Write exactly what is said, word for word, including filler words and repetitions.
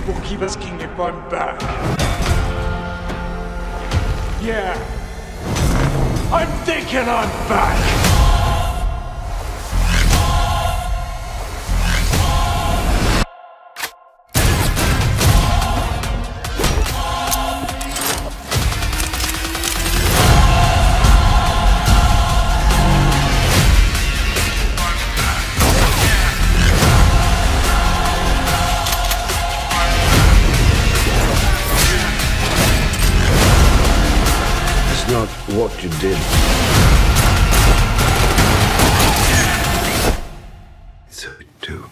people keep asking if I'm back. Yeah. I'm thinking I'm back! Not what you did. So do.